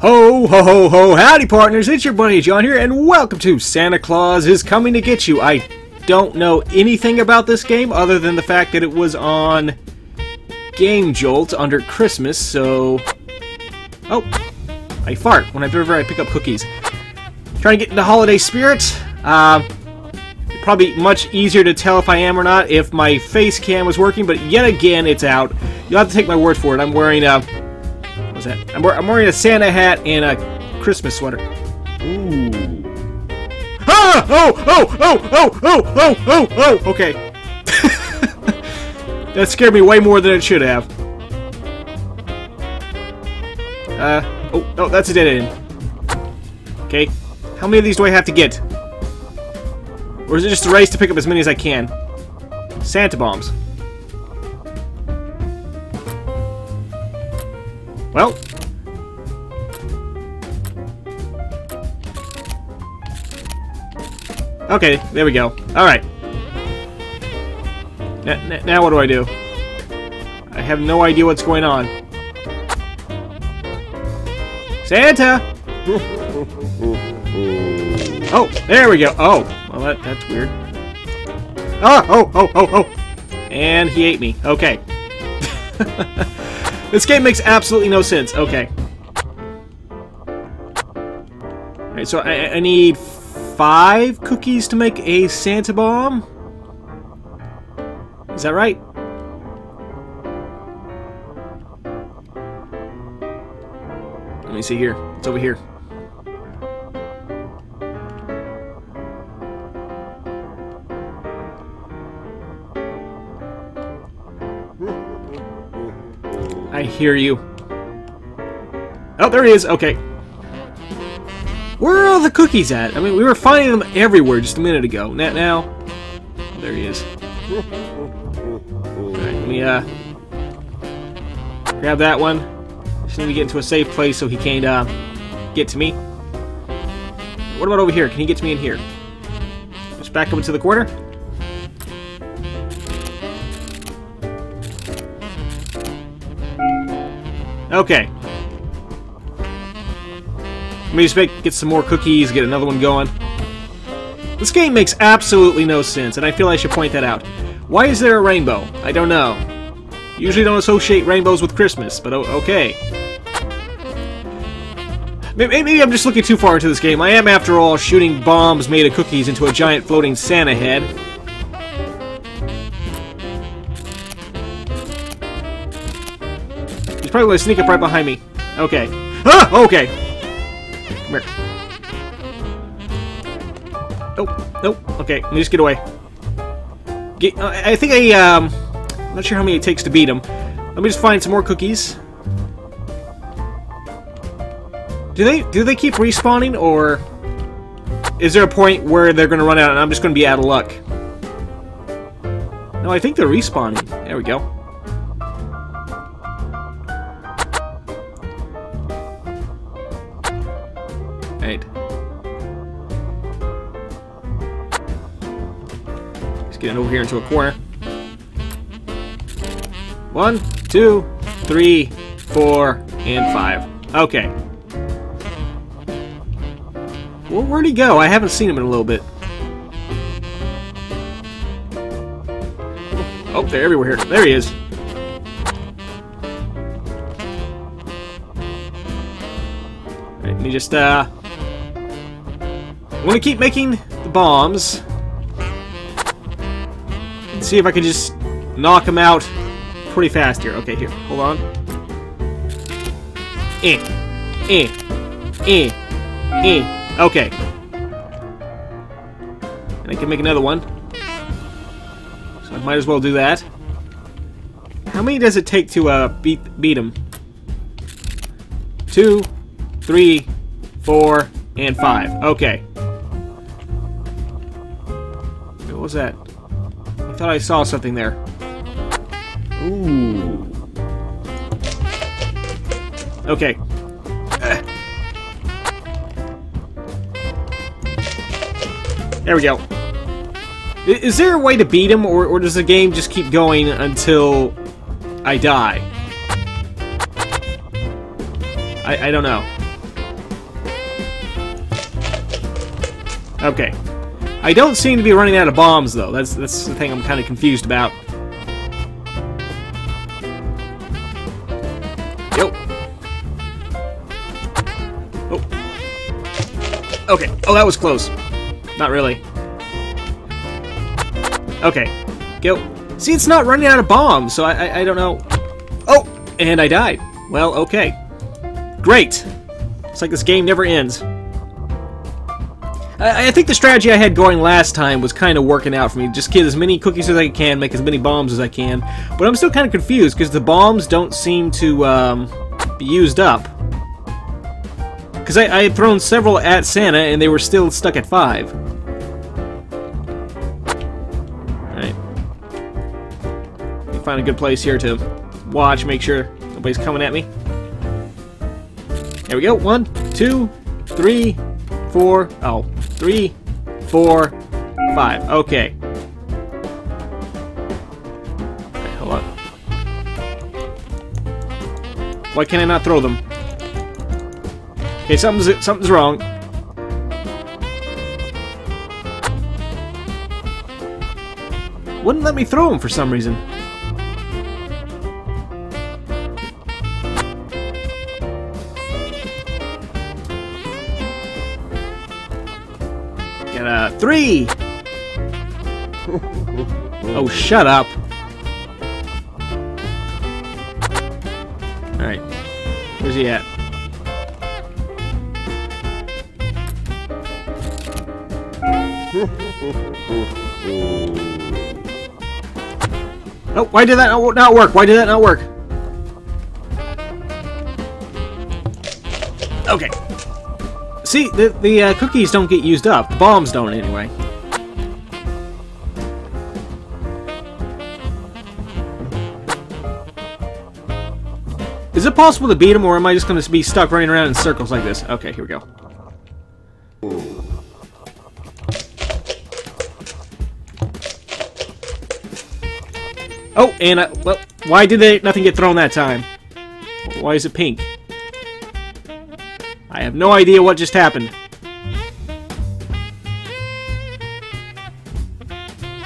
Ho, ho, ho, ho, howdy partners, it's your Bunny John here, and welcome to Santa Claus is Coming to Get You. I don't know anything about this game other than the fact that it was on Game Jolt under Christmas, so... Oh, I fart whenever I pick up cookies. Trying to get in the holiday spirit. Probably much easier to tell if I am or not if my face cam was working, but yet again, it's out. You'll have to take my word for it. I'm wearing a... What's that? I'm wearing a Santa hat and a Christmas sweater. Ooh. Ah! Oh! Oh! Oh! Oh! Oh! Oh! Oh! Oh! Okay. That scared me way more than it should have. Oh, no, that's a dead end. Okay. How many of these do I have to get? Or is it just a race to pick up as many as I can? Santa bombs. Well. Okay, there we go. Alright. Now what do I do? I have no idea what's going on. Santa! Oh, there we go. Oh, well that's weird. Ah! Oh, oh, oh, oh! And he ate me. Okay. This game makes absolutely no sense. Okay. Alright, so I need 5 cookies to make a Santa bomb? Is that right? Let me see here. It's over here. I hear you. Oh, there he is. Okay. Where are all the cookies at? I mean, we were finding them everywhere just a minute ago. Now. There he is. Alright, let me, grab that one. Just need to get into a safe place so he can't, get to me. What about over here? Can he get to me in here? Just back up into the corner. Okay. Let me just get some more cookies, get another one going. This game makes absolutely no sense, and I feel I should point that out. Why is there a rainbow? I don't know. Usually don't associate rainbows with Christmas, but okay. Maybe I'm just looking too far into this game. I am, after all, shooting bombs made of cookies into a giant floating Santa head. He's probably going to sneak up right behind me. Okay. Ah! Okay. Come here. Oh, nope. Okay, let me just get away. I think I'm not sure how many it takes to beat him. Let me just find some more cookies. Do they keep respawning, or is there a point where they're going to run out and I'm just going to be out of luck? No, I think they're respawning. There we go. Let's get it over here into a corner. 1, 2, 3, 4, and 5. Okay. Well, where'd he go? I haven't seen him in a little bit. Oh, they're everywhere here. There he is. Alright, let me just, I want to keep making the bombs. Let's see if I can just knock them out pretty fast here. Okay, here. Hold on. Okay. And I can make another one. So I might as well do that. How many does it take to beat them? 2, 3, 4, and 5. Okay. What was that? I thought I saw something there. Ooh. Okay. There we go. Is there a way to beat him, or does the game just keep going until I die? I don't know. Okay. I don't seem to be running out of bombs, though. That's the thing I'm kind of confused about. Yo. Oh. Okay. Oh, that was close. Not really. Okay. Go. See, it's not running out of bombs, so I don't know. Oh! And I died. Well, okay. Great! It's like this game never ends. I think the strategy I had going last time was kind of working out for me. Just get as many cookies as I can, make as many bombs as I can. But I'm still kind of confused, because the bombs don't seem to be used up. Because I had thrown several at Santa, and they were still stuck at 5. Find a good place here to watch, make sure nobody's coming at me. There we go. 1, 2, 3, 4. Oh, 3, 4, 5. Okay. Right, hold on. Why can I not throw them? Okay, something's wrong. Wouldn't let me throw them for some reason. Get a 3! Oh, shut up. Alright. Where's he at? Oh, why did that not work? Why did that not work? Okay. See, the cookies don't get used up. The bombs don't, anyway. Is it possible to beat them, or am I just going to be stuck running around in circles like this? Okay, here we go. Oh, and well, why did nothing get thrown that time? Why is it pink? I have no idea what just happened.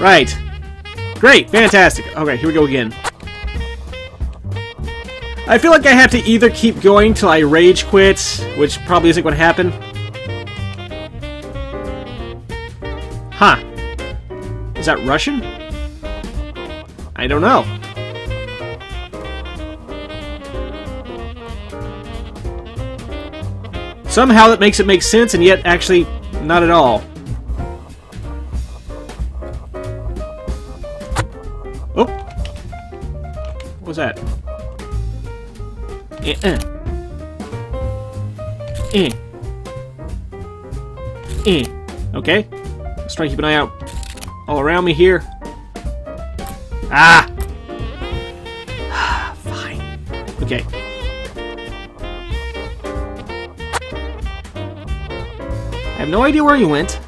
Right. Great. Fantastic. Okay, here we go again. I feel like I have to either keep going till I rage quit, which probably isn't going to happen. Huh. Is that Russian? I don't know. Somehow that makes it make sense, and yet actually not at all. Oh! What was that? Okay. Let's try to keep an eye out all around me here. Ah! Fine. Okay. I have no idea where you went.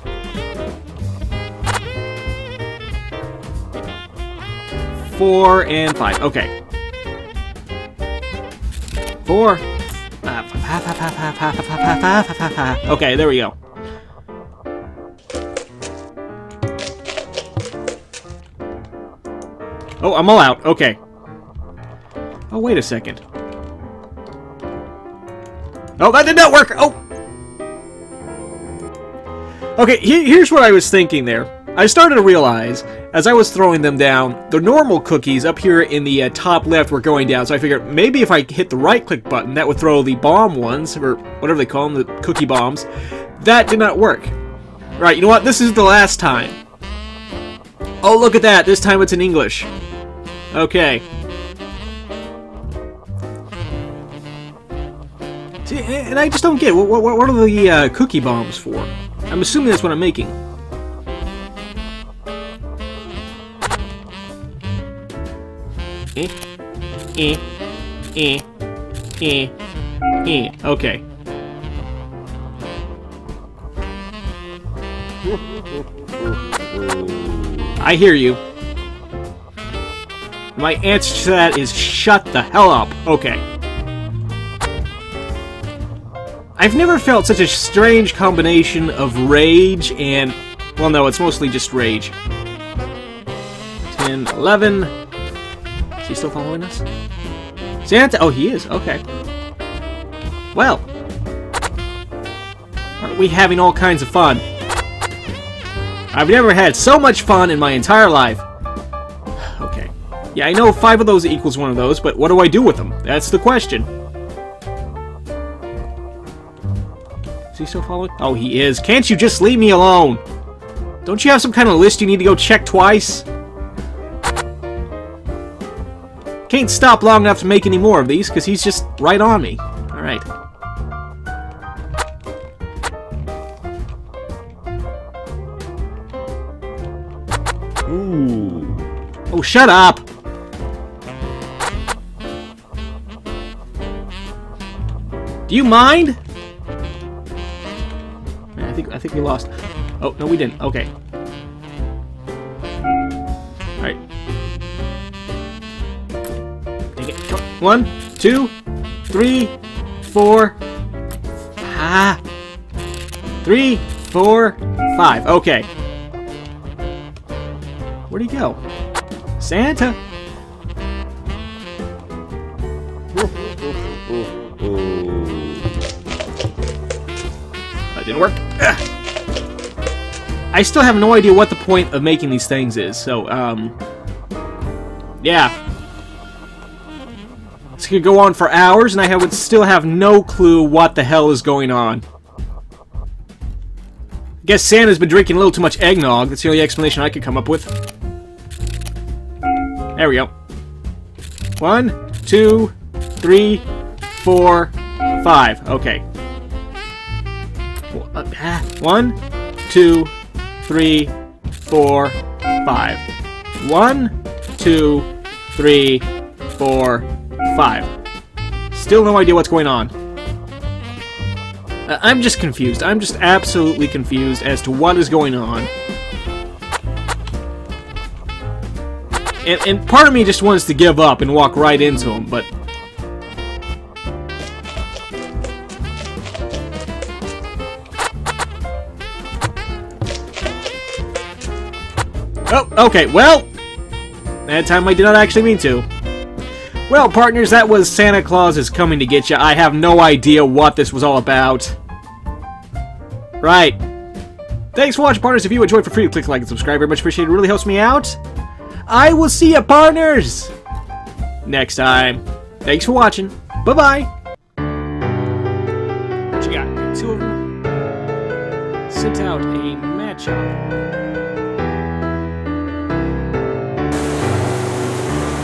Four and five. Okay. Four. Okay, there we go. Oh, I'm all out. Okay. Oh, wait a second. Oh, that did not work! Oh! Okay, here's what I was thinking there. I started to realize, as I was throwing them down, the normal cookies up here in the top left were going down, so I figured maybe if I hit the right-click button, that would throw the bomb ones, or whatever they call them, the cookie bombs. That did not work. Right, you know what? This is the last time. Oh, look at that! This time it's in English. Okay. See, and I just don't get it. What are the cookie bombs for? I'm assuming that's what I'm making. Okay. I hear you. My answer to that is shut the hell up. Okay. I I've never felt such a strange combination of rage and... well, no, it's mostly just rage. 10, 11... Is he still following us? Santa? Oh, he is. Okay. Well. Aren't we having all kinds of fun? I've never had so much fun in my entire life. Okay. Yeah, I know 5 of those equals 1 of those, but what do I do with them? That's the question. Is he still following? Oh, he is. Can't you just leave me alone? Don't you have some kind of list you need to go check twice? Can't stop long enough to make any more of these, because he's just right on me. Alright. Ooh. Oh, shut up! Do you mind? I think we lost. Oh, no, we didn't. Okay. Alright. Take it. 1, 2, 3, 4. Ah. 3, 4, 5. Okay. Where'd he go? Santa! That didn't work. Ugh. I still have no idea what the point of making these things is, so, yeah. This could go on for hours, and I would still have no clue what the hell is going on. I guess Santa's been drinking a little too much eggnog. That's the only explanation I could come up with. There we go. 1, 2, 3, 4, 5. Okay. 1, 2, 3, 4, 5. 1, 2, 3, 4, 5. Still no idea what's going on. I'm just confused. I'm just absolutely confused as to what is going on. And part of me just wants to give up and walk right into him, but... oh, okay, well, that time I did not actually mean to. Well, partners, that was Santa Claus is Coming to Get You. I have no idea what this was all about. Right. Thanks for watching, partners. If you enjoyed, for free to click like and subscribe. Very much appreciated. It really helps me out. I will see you, partners, next time. Thanks for watching. Bye-bye. What you got? 2 of them. Sit out a matchup.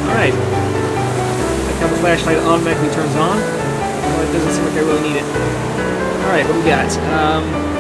Alright, like how the flashlight automatically turns on. Well, it doesn't seem like I really need it. Alright, what we got?